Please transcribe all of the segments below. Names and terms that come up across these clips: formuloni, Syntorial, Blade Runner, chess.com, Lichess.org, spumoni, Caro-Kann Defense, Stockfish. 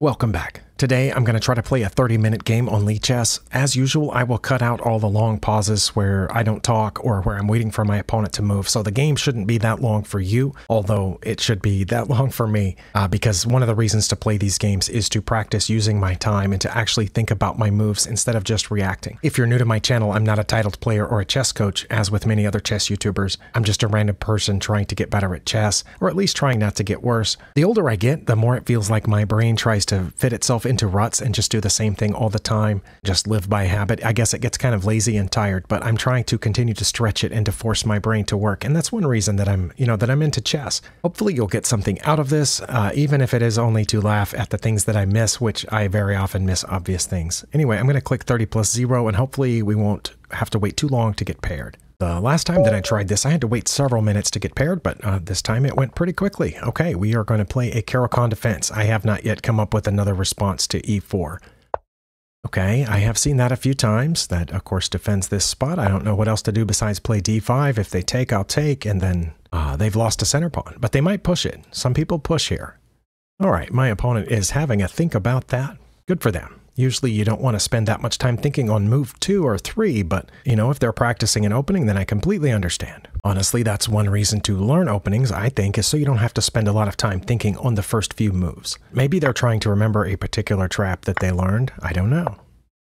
Welcome back. Today I'm going to try to play a 30-minute game on Lichess. As usual, I will cut out all the long pauses where I don't talk or where I'm waiting for my opponent to move, so the game shouldn't be that long for you, although it should be that long for me, because one of the reasons to play these games is to practice using my time and to actually think about my moves instead of just reacting. If you're new to my channel, I'm not a titled player or a chess coach, as with many other chess YouTubers. I'm just a random person trying to get better at chess, or at least trying not to get worse. The older I get, the more it feels like my brain tries to fit itself into ruts and just do the same thing all the time, just live by habit. I guess it gets kind of lazy and tired, but I'm trying to continue to stretch it and to force my brain to work, and that's one reason that I'm into chess. Hopefully you'll get something out of this, even if it is only to laugh at the things that I miss, which I very often miss obvious things. Anyway, I'm going to click 30 plus 0, and hopefully we won't have to wait too long to get paired. The last time that I tried this, I had to wait several minutes to get paired, but this time it went pretty quickly. Okay, we are going to play a Caro-Kann Defense. I have not yet come up with another response to e4. Okay, I have seen that a few times. That, of course, defends this spot. I don't know what else to do besides play d5. If they take, I'll take, and then they've lost a center pawn. But they might push it. Some people push here. All right, my opponent is having a think about that. Good for them. Usually you don't want to spend that much time thinking on move 2 or 3, but, you know, if they're practicing an opening, then I completely understand. Honestly, that's one reason to learn openings, I think, is so you don't have to spend a lot of time thinking on the first few moves. Maybe they're trying to remember a particular trap that they learned. I don't know.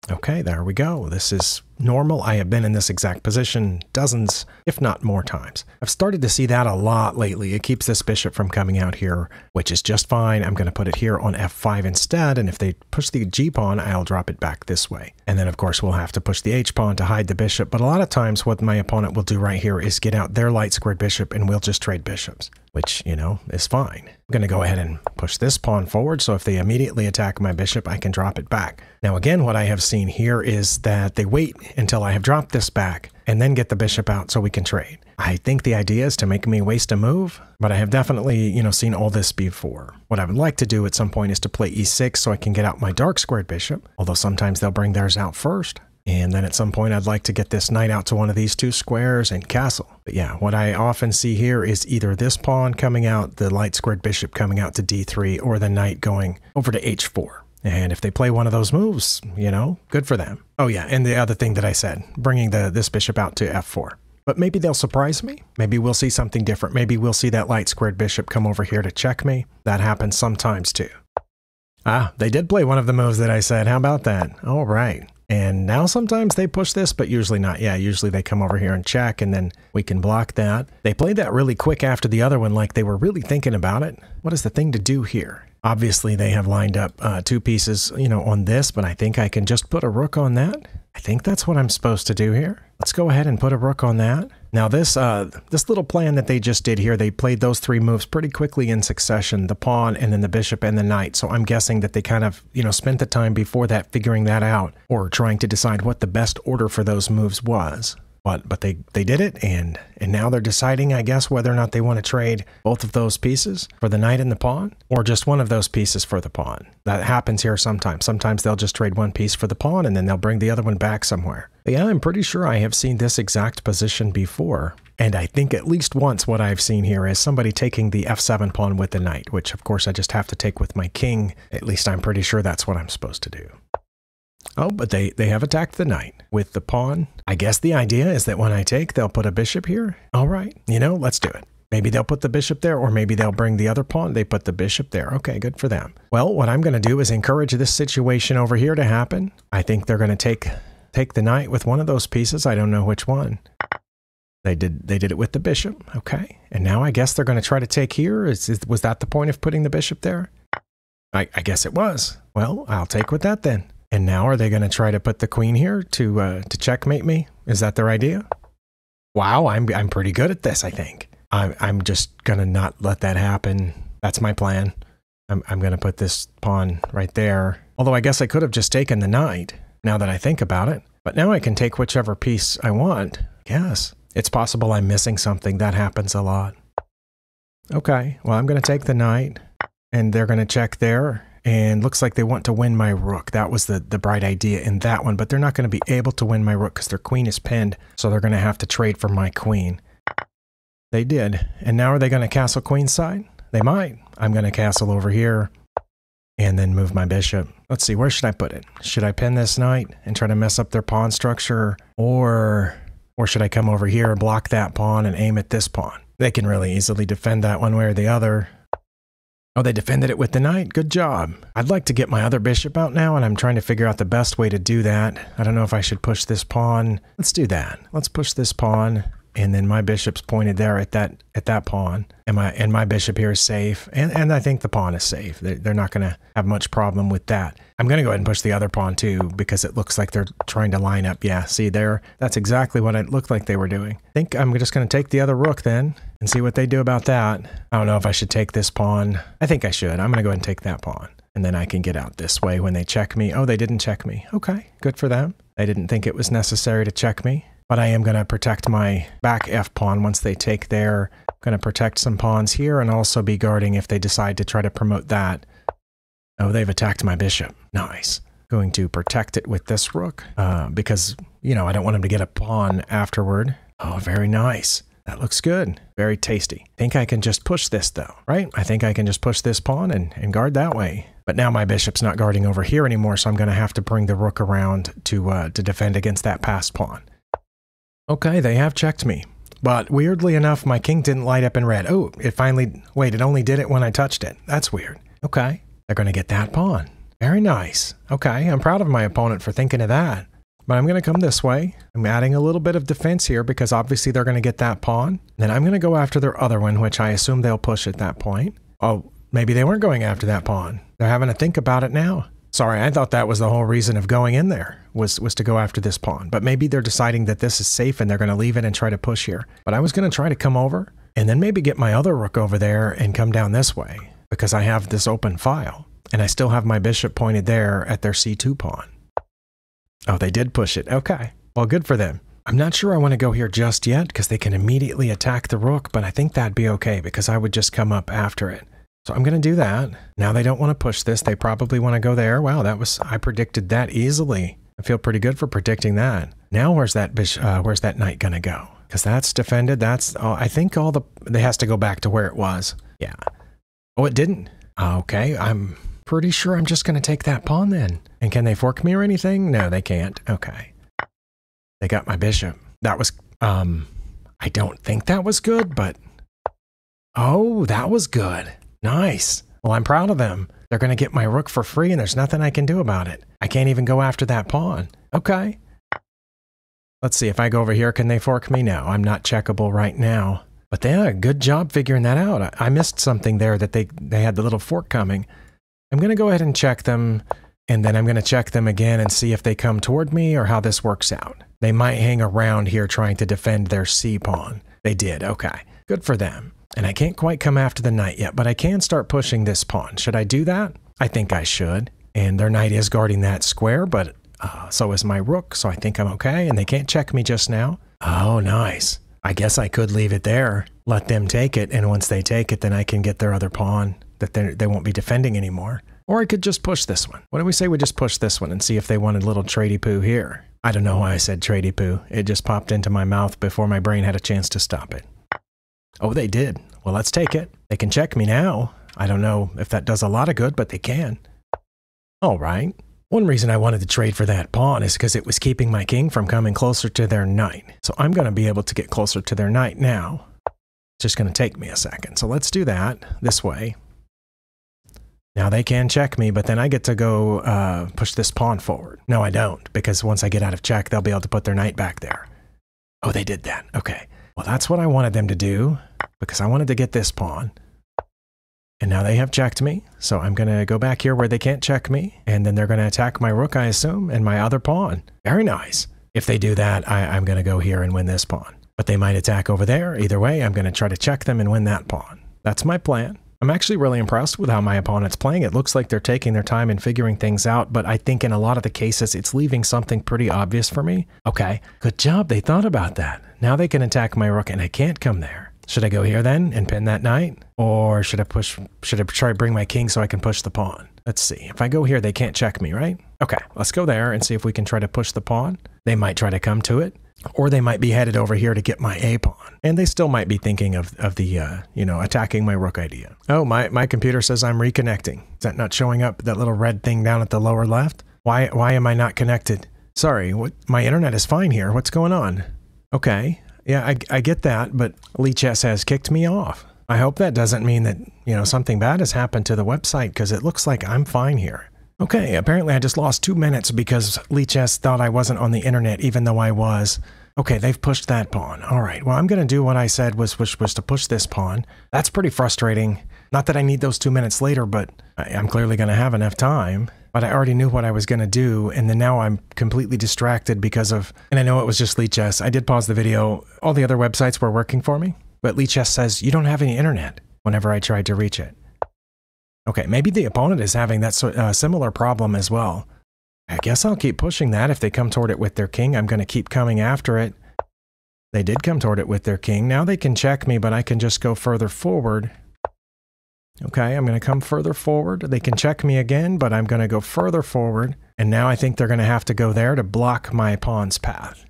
Okay, there we go. This is normal. I have been in this exact position dozens, if not more times. I've started to see that a lot lately. It keeps this bishop from coming out here, which is just fine. I'm going to put it here on f5 instead, and if they push the g pawn, I'll drop it back this way. And then, of course, we'll have to push the h pawn to hide the bishop, but a lot of times what my opponent will do right here is get out their light squared bishop, and we'll just trade bishops, which, you know, is fine. I'm going to go ahead and push this pawn forward, so if they immediately attack my bishop, I can drop it back. Now, again, what I have seen here is that they wait until I have dropped this back and then get the bishop out so we can trade. I think the idea is to make me waste a move, but I have definitely, you know, seen all this before. What I would like to do at some point is to play e6 so I can get out my dark squared bishop, although sometimes they'll bring theirs out first. And then at some point I'd like to get this knight out to one of these two squares and castle. But yeah, what I often see here is either this pawn coming out, the light squared bishop coming out to d3, or the knight going over to h4. And if they play one of those moves, you know, good for them. Oh yeah, and the other thing that I said, bringing this bishop out to f4. But maybe they'll surprise me. Maybe we'll see something different. Maybe we'll see that light squared bishop come over here to check me. That happens sometimes too. Ah, they did play one of the moves that I said. How about that? All right. And now sometimes they push this, but usually not. Yeah, usually they come over here and check, and then we can block that. They played that really quick after the other one, like they were really thinking about it. What is the thing to do here? Obviously, they have lined up two pieces, you know, on this, but I think I can just put a rook on that. I think that's what I'm supposed to do here. Let's go ahead and put a rook on that. Now, this little plan that they just did here, they played those three moves pretty quickly in succession, the pawn and then the bishop and the knight. So I'm guessing that they kind of, you know, spent the time before that figuring that out or trying to decide what the best order for those moves was. But they did it, and now they're deciding, I guess, whether or not they want to trade both of those pieces for the knight and the pawn, or just one of those pieces for the pawn. That happens here sometimes. Sometimes they'll just trade one piece for the pawn, and then they'll bring the other one back somewhere. But yeah, I'm pretty sure I have seen this exact position before. And I think at least once what I've seen here is somebody taking the f7 pawn with the knight, which, of course, I just have to take with my king. At least I'm pretty sure that's what I'm supposed to do. Oh, but they have attacked the knight with the pawn. I guess the idea is that when I take, they'll put a bishop here. All right, you know, let's do it. Maybe they'll put the bishop there, or maybe they'll bring the other pawn. They put the bishop there. Okay, good for them. Well, what I'm going to do is encourage this situation over here to happen. I think they're going to take the knight with one of those pieces. I don't know which one. They did it with the bishop. Okay, and now I guess they're going to try to take here. Was that the point of putting the bishop there? I guess it was. Well, I'll take with that then. And now, are they going to try to put the queen here to checkmate me? Is that their idea? Wow, I'm pretty good at this, I think. I'm just going to not let that happen. That's my plan. I'm going to put this pawn right there. Although I guess I could have just taken the knight, now that I think about it. But now I can take whichever piece I want. Yes, it's possible I'm missing something. That happens a lot. Okay, well, I'm going to take the knight, and they're going to check there. And looks like they want to win my rook. That was the bright idea in that one, but they're not going to be able to win my rook because their queen is pinned, so they're going to have to trade for my queen. They did. And now are they going to castle queenside? They might. I'm going to castle over here. and then move my bishop. Let's see, where should I put it? Should I pin this knight and try to mess up their pawn structure, or should I come over here, block that pawn, and aim at this pawn? They can really easily defend that one way or the other. Oh, they defended it with the knight. Good job. I'd like to get my other bishop out now, and I'm trying to figure out the best way to do that. I don't know if I should push this pawn. Let's do that. Let's push this pawn, and then my bishop's pointed there at that pawn, and my bishop here is safe, and I think the pawn is safe. They're not going to have much problem with that. I'm going to go ahead and push the other pawn too, because it looks like they're trying to line up. Yeah, see there? That's exactly what it looked like they were doing. I think I'm just going to take the other rook then, and see what they do about that. I don't know if I should take this pawn. I think I should. I'm going to go ahead and take that pawn. And then I can get out this way when they check me. Oh, they didn't check me. Okay, good for them. They didn't think it was necessary to check me. But I am going to protect my back f pawn once they take there. I'm going to protect some pawns here and also be guarding if they decide to try to promote that. Oh, they've attacked my bishop. Nice. Going to protect it with this rook because, you know, I don't want him to get a pawn afterward. Oh, very nice. That looks good. Very tasty. I think I can just push this though, right? I think I can just push this pawn and guard that way. But now my bishop's not guarding over here anymore, so I'm going to have to bring the rook around to defend against that passed pawn. Okay, they have checked me. But weirdly enough, my king didn't light up in red. Oh, it finally... Wait, it only did it when I touched it. That's weird. Okay, they're going to get that pawn. Very nice. Okay, I'm proud of my opponent for thinking of that. But I'm going to come this way. I'm adding a little bit of defense here because obviously they're going to get that pawn. Then I'm going to go after their other one, which I assume they'll push at that point. Oh, maybe they weren't going after that pawn. They're having to think about it now. Sorry, I thought that was the whole reason of going in there, was to go after this pawn. But maybe they're deciding that this is safe and they're going to leave it and try to push here. But I was going to try to come over and then maybe get my other rook over there and come down this way because I have this open file. And I still have my bishop pointed there at their c2 pawn. Oh, they did push it. Okay. Well, good for them. I'm not sure I want to go here just yet because they can immediately attack the rook, but I think that'd be okay because I would just come up after it. So I'm going to do that. Now they don't want to push this. They probably want to go there. Wow, that was, I predicted that easily. I feel pretty good for predicting that. Now where's that bishop, where's that knight going to go? Because that's defended. That's, I think all the, it has to go back to where it was. Yeah. Oh, it didn't. Okay, I'm pretty sure I'm just going to take that pawn then. And can they fork me or anything? No, they can't. Okay. They got my bishop. That was, I don't think that was good, but, oh, that was good. Nice. Well, I'm proud of them. They're going to get my rook for free and there's nothing I can do about it. I can't even go after that pawn. Okay. Let's see, if I go over here, can they fork me? No, I'm not checkable right now. But they had a good job figuring that out. I missed something there that they had the little fork coming. I'm going to go ahead and check them, and then I'm going to check them again and see if they come toward me or how this works out. They might hang around here trying to defend their c pawn. They did. Okay. Good for them. And I can't quite come after the knight yet, but I can start pushing this pawn. Should I do that? I think I should. And their knight is guarding that square, but so is my rook, so I think I'm okay, and they can't check me just now. Oh, nice. I guess I could leave it there, let them take it, and once they take it, then I can get their other pawn that they won't be defending anymore. Or I could just push this one. What do we say we just push this one and see if they wanted a little tradey-poo here? I don't know why I said tradey-poo. It just popped into my mouth before my brain had a chance to stop it. Oh, they did. Well, let's take it. They can check me now. I don't know if that does a lot of good, but they can. All right. One reason I wanted to trade for that pawn is because it was keeping my king from coming closer to their knight. So I'm going to be able to get closer to their knight now. It's just going to take me a second. So let's do that this way. Now they can check me, but then I get to go push this pawn forward. No, I don't, because once I get out of check, they'll be able to put their knight back there. Oh, they did that. Okay. Well, that's what I wanted them to do, because I wanted to get this pawn. And now they have checked me, so I'm going to go back here where they can't check me, and then they're going to attack my rook, I assume, and my other pawn. Very nice. If they do that, I'm going to go here and win this pawn. But they might attack over there. Either way, I'm going to try to check them and win that pawn. That's my plan. I'm actually really impressed with how my opponent's playing. It looks like they're taking their time and figuring things out, but I think in a lot of the cases, it's leaving something pretty obvious for me. Okay, good job. They thought about that. Now they can attack my rook, and I can't come there. Should I go here then and pin that knight? Or should I try to bring my king so I can push the pawn? Let's see. If I go here, they can't check me, right? Okay, let's go there and see if we can try to push the pawn. They might try to come to it, or they might be headed over here to get my A pawn. And they still might be thinking of attacking my rook idea. Oh, my computer says I'm reconnecting. Is that not showing up, that little red thing down at the lower left? Why am I not connected? Sorry, my internet is fine here. What's going on? Okay, yeah, I get that, but Lichess has kicked me off. I hope that doesn't mean that, you know, something bad has happened to the website, because it looks like I'm fine here. Okay, apparently I just lost 2 minutes because Lichess thought I wasn't on the internet, even though I was. Okay, they've pushed that pawn. All right, well, I'm going to do what I said was to push this pawn. That's pretty frustrating. Not that I need those 2 minutes later, but I'm clearly going to have enough time. But I already knew what I was going to do, and then now I'm completely distracted because of... And I know it was just Lichess. I did pause the video. All the other websites were working for me, but Lichess says, you don't have any internet, whenever I tried to reach it. Okay, maybe the opponent is having that similar problem as well. I guess I'll keep pushing that. If they come toward it with their king, I'm going to keep coming after it. They did come toward it with their king. Now they can check me, but I can just go further forward. Okay, I'm going to come further forward. They can check me again, but I'm going to go further forward. And now I think they're going to have to go there to block my pawn's path.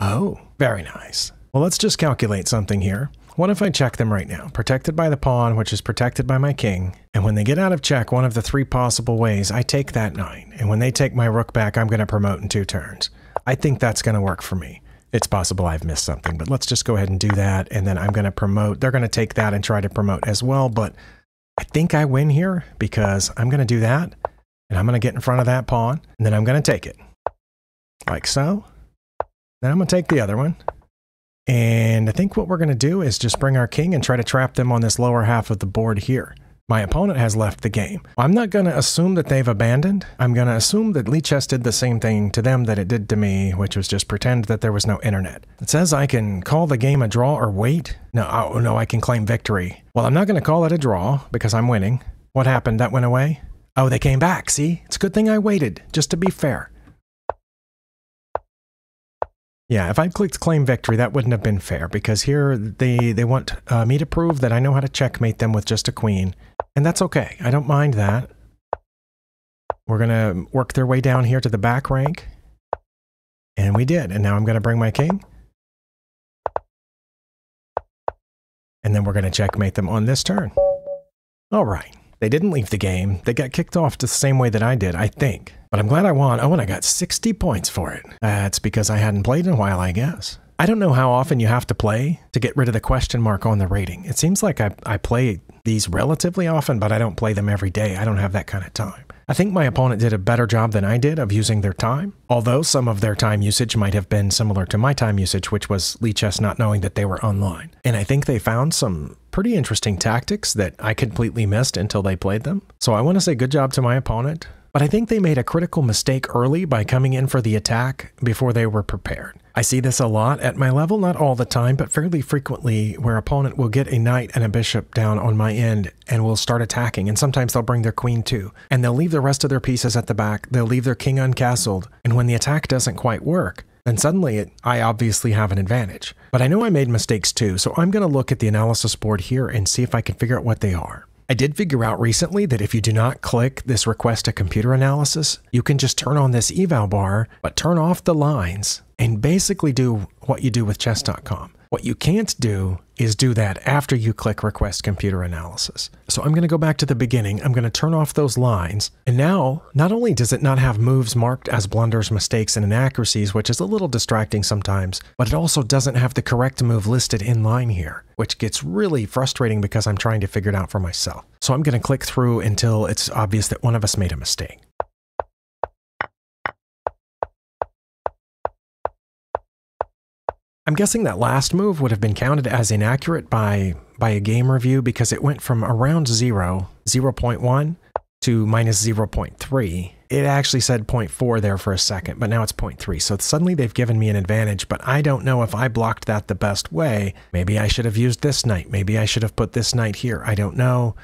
Oh, very nice. Well, let's just calculate something here. What if I check them right now? Protected by the pawn, which is protected by my king. And when they get out of check, one of the three possible ways, I take that knight. And when they take my rook back, I'm going to promote in 2 turns. I think that's going to work for me. It's possible I've missed something, but let's just go ahead and do that. And then I'm going to promote. They're going to take that and try to promote as well. But I think I win here because I'm going to do that. And I'm going to get in front of that pawn. And then I'm going to take it. Like so. Then I'm going to take the other one. And I think what we're going to do is just bring our king and try to trap them on this lower half of the board here. My opponent has left the game. I'm not going to assume that they've abandoned. I'm going to assume that Lichess did the same thing to them that it did to me, which was just pretend that there was no internet. It says I can call the game a draw or wait. No, oh no, I can claim victory. Well, I'm not going to call it a draw because I'm winning. What happened? That went away? Oh, they came back. See, it's a good thing I waited, just to be fair. Yeah, if I clicked claim victory, that wouldn't have been fair, because here they want me to prove that I know how to checkmate them with just a queen. And that's okay. I don't mind that. We're going to work their way down here to the back rank. And we did. And now I'm going to bring my king. And then we're going to checkmate them on this turn. All right. They didn't leave the game. They got kicked off the same way that I did, I think. But I'm glad I won. Oh, and I got 60 points for it. That's because I hadn't played in a while, I guess. I don't know how often you have to play to get rid of the question mark on the rating. It seems like I play these relatively often, but I don't play them every day. I don't have that kind of time. I think my opponent did a better job than I did of using their time, although some of their time usage might have been similar to my time usage, which was Lichess not knowing that they were online. And I think they found some pretty interesting tactics that I completely missed until they played them. So I want to say good job to my opponent, but I think they made a critical mistake early by coming in for the attack before they were prepared. I see this a lot at my level, not all the time, but fairly frequently, where opponent will get a knight and a bishop down on my end and will start attacking, and sometimes they'll bring their queen too, and they'll leave the rest of their pieces at the back, they'll leave their king uncastled, and when the attack doesn't quite work, then suddenly I obviously have an advantage. But I know I made mistakes too, so I'm going to look at the analysis board here and see if I can figure out what they are. I did figure out recently that if you do not click this request a computer analysis, you can just turn on this eval bar, but turn off the lines and basically do what you do with chess.com. What you can't do is do that after you click request computer analysis. So I'm going to go back to the beginning. I'm going to turn off those lines. And now, not only does it not have moves marked as blunders, mistakes, and inaccuracies, which is a little distracting sometimes, but it also doesn't have the correct move listed in line here, which gets really frustrating because I'm trying to figure it out for myself. So I'm going to click through until it's obvious that one of us made a mistake. I'm guessing that last move would have been counted as inaccurate by a game review because it went from around 0.1, to minus 0.3. It actually said 0.4 there for a second, but now it's 0.3. So suddenly they've given me an advantage, but I don't know if I blocked that the best way. Maybe I should have used this knight. Maybe I should have put this knight here. I don't know.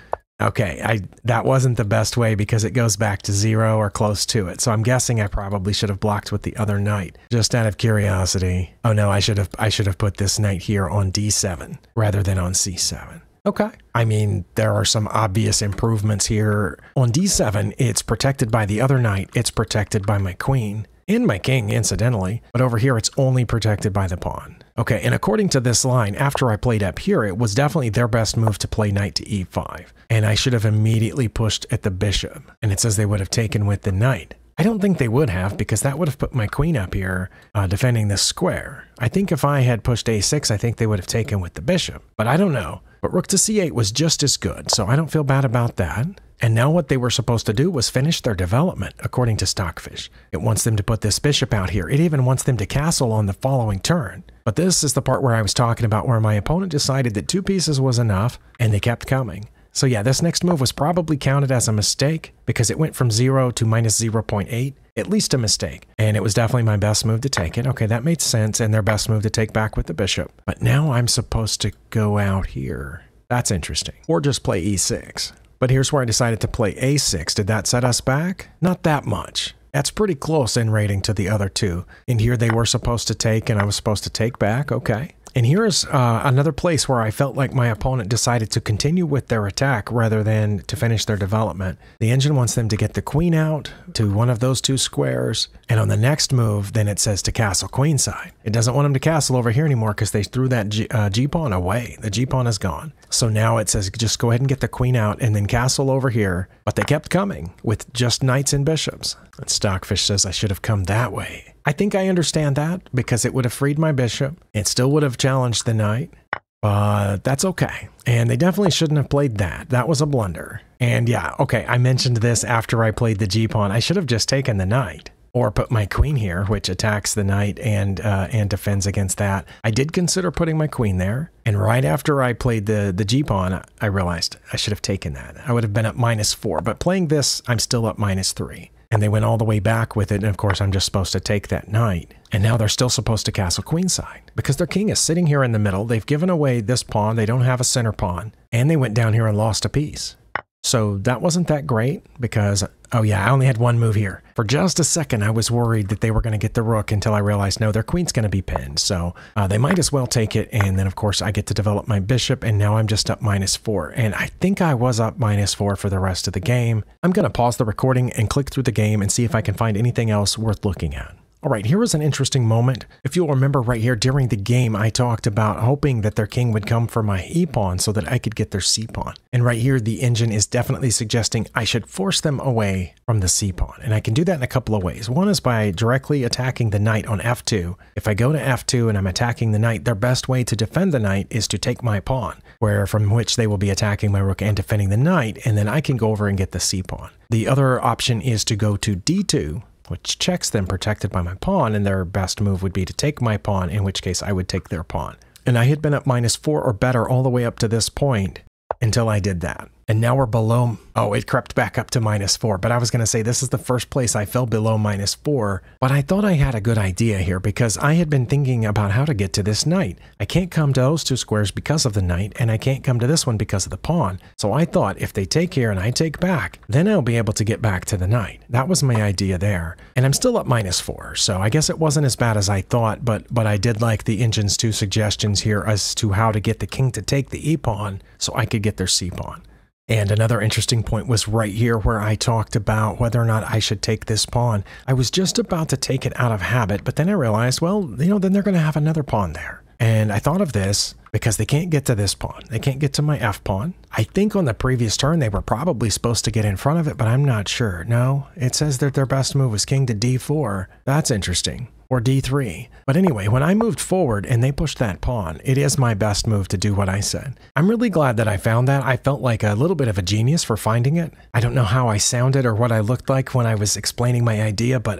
Okay, that wasn't the best way because it goes back to zero or close to it. So I'm guessing I probably should have blocked with the other knight, just out of curiosity. Oh no, I should have put this knight here on D7 rather than on C7. Okay. I mean, there are some obvious improvements here. On D7, it's protected by the other knight, it's protected by my queen. And my king, incidentally, but over here it's only protected by the pawn. Okay, and according to this line, after I played up here, it was definitely their best move to play knight to e5, and I should have immediately pushed at the bishop, and it says they would have taken with the knight. I don't think they would have, because that would have put my queen up here defending this square. I think if I had pushed a6, I think they would have taken with the bishop, but I don't know. But rook to c8 was just as good, so I don't feel bad about that. And now what they were supposed to do was finish their development, according to Stockfish. It wants them to put this bishop out here. It even wants them to castle on the following turn. But this is the part where I was talking about where my opponent decided that two pieces was enough, and they kept coming. So yeah, this next move was probably counted as a mistake, because it went from 0 to minus 0.8, at least a mistake. And it was definitely my best move to take it. Okay, that made sense, and their best move to take back with the bishop. But now I'm supposed to go out here. That's interesting. Or just play e6. But here's where I decided to play a6. Did that set us back? Not that much. That's pretty close in rating to the other two. And here they were supposed to take, and I was supposed to take back. Okay. And here's another place where I felt like my opponent decided to continue with their attack rather than to finish their development. The engine wants them to get the queen out to one of those two squares. And on the next move, then it says to castle queenside. It doesn't want them to castle over here anymore because they threw that G-pawn away. The G-pawn is gone. So now it says just go ahead and get the queen out and then castle over here. But they kept coming with just knights and bishops. And Stockfish says I should have come that way. I think I understand that because it would have freed my bishop. It still would have challenged the knight, but that's okay. And they definitely shouldn't have played that. That was a blunder. And yeah, okay, I mentioned this after I played the G-pawn. I should have just taken the knight or put my queen here, which attacks the knight and defends against that. I did consider putting my queen there. And right after I played the G-pawn, I realized I should have taken that. I would have been up -4, but playing this, I'm still up -3. And they went all the way back with it, and of course I'm just supposed to take that knight. And now they're still supposed to castle queenside, because their king is sitting here in the middle. They've given away this pawn, they don't have a center pawn, and they went down here and lost a piece. So that wasn't that great, because, oh yeah, I only had one move here. For just a second, I was worried that they were going to get the rook until I realized, no, their queen's going to be pinned, so they might as well take it, and then of course I get to develop my bishop, and now I'm just up -4, and I think I was up -4 for the rest of the game. I'm going to pause the recording and click through the game and see if I can find anything else worth looking at. All right, here was an interesting moment. If you'll remember right here, during the game, I talked about hoping that their king would come for my e-pawn so that I could get their c-pawn. And right here, the engine is definitely suggesting I should force them away from the c-pawn. And I can do that in a couple of ways. One is by directly attacking the knight on f2. If I go to f2 and I'm attacking the knight, their best way to defend the knight is to take my pawn, where from which they will be attacking my rook and defending the knight, and then I can go over and get the c-pawn. The other option is to go to d2, which checks them protected by my pawn, and their best move would be to take my pawn, in which case I would take their pawn. And I had been up -4 or better all the way up to this point until I did that. And now we're below, oh, it crept back up to -4, but I was going to say this is the first place I fell below -4, but I thought I had a good idea here because I had been thinking about how to get to this knight. I can't come to those two squares because of the knight, and I can't come to this one because of the pawn. So I thought if they take here and I take back, then I'll be able to get back to the knight. That was my idea there. And I'm still up -4, so I guess it wasn't as bad as I thought, but I did like the engine's two suggestions here as to how to get the king to take the e-pawn so I could get their c-pawn. And another interesting point was right here where I talked about whether or not I should take this pawn. I was just about to take it out of habit, but then I realized, well, you know, then they're going to have another pawn there. And I thought of this because they can't get to this pawn. They can't get to my F pawn. I think on the previous turn they were probably supposed to get in front of it, but I'm not sure. No, it says that their best move was king to D4. That's interesting. Or D3. But anyway, when I moved forward and they pushed that pawn, it is my best move to do what I said. I'm really glad that I found that. I felt like a little bit of a genius for finding it. I don't know how I sounded or what I looked like when I was explaining my idea, but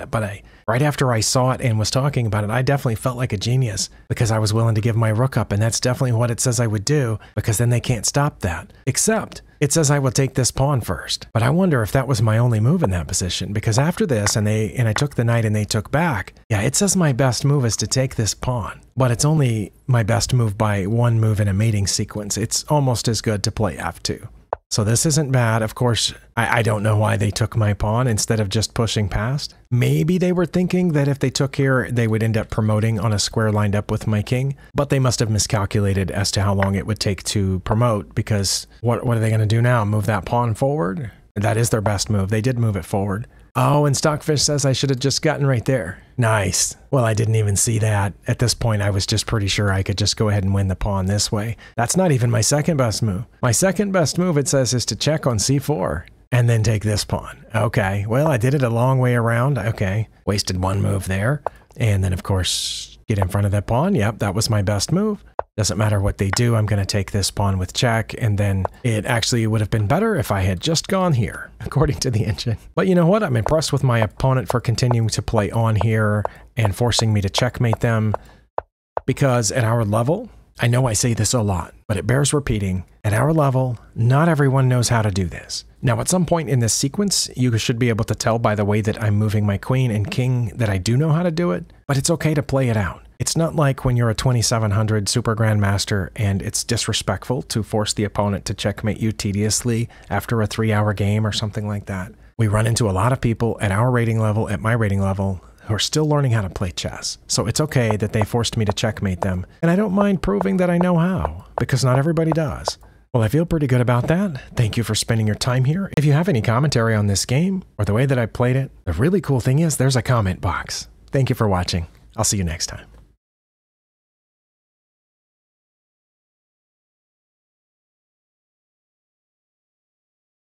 right after I saw it and was talking about it, I definitely felt like a genius because I was willing to give my rook up, and that's definitely what it says I would do because then they can't stop that. Except, it says I will take this pawn first. But I wonder if that was my only move in that position because after this, and I took the knight and they took back, yeah, it says my best move is to take this pawn. But it's only my best move by one move in a mating sequence. It's almost as good to play F2. So this isn't bad. Of course, I don't know why they took my pawn instead of just pushing past. Maybe they were thinking that if they took here, they would end up promoting on a square lined up with my king, but they must have miscalculated as to how long it would take to promote, because what are they going to do now? Move that pawn forward? That is their best move. They did move it forward. Oh, and Stockfish says I should have just gotten right there. Nice. Well, I didn't even see that. At this point, I was just pretty sure I could just go ahead and win the pawn this way. That's not even my second best move. My second best move, it says, is to check on c4 and then take this pawn. Okay. Well, I did it a long way around. Okay. Wasted one move there. And then, of course, get in front of that pawn. Yep, that was my best move. Doesn't matter what they do, I'm going to take this pawn with check, and then it actually would have been better if I had just gone here, according to the engine. But you know what? I'm impressed with my opponent for continuing to play on here and forcing me to checkmate them, because at our level, I know I say this a lot, but it bears repeating, at our level, not everyone knows how to do this. Now, at some point in this sequence, you should be able to tell by the way that I'm moving my queen and king that I do know how to do it, but it's okay to play it out. It's not like when you're a 2700 Super Grandmaster and it's disrespectful to force the opponent to checkmate you tediously after a 3-hour game or something like that. We run into a lot of people at our rating level, at my rating level, who are still learning how to play chess. So it's okay that they forced me to checkmate them, and I don't mind proving that I know how, because not everybody does. Well, I feel pretty good about that. Thank you for spending your time here. If you have any commentary on this game or the way that I played it, the really cool thing is there's a comment box. Thank you for watching. I'll see you next time.